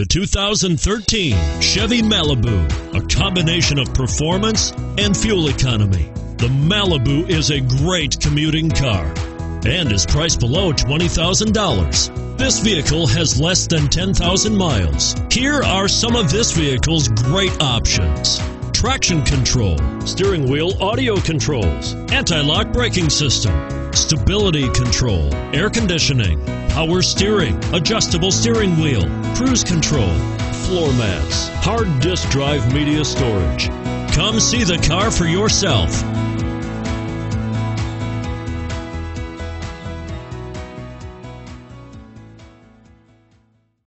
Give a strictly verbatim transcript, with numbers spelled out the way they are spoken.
The two thousand thirteen Chevy Malibu, a combination of performance and fuel economy. The Malibu is a great commuting car and is priced below twenty thousand dollars. This vehicle has less than ten thousand miles. Here are some of this vehicle's great options: traction control, steering wheel audio controls, anti-lock braking system, stability control, air conditioning, power steering, adjustable steering wheel, cruise control, floor mats, hard disk drive media storage. Come see the car for yourself.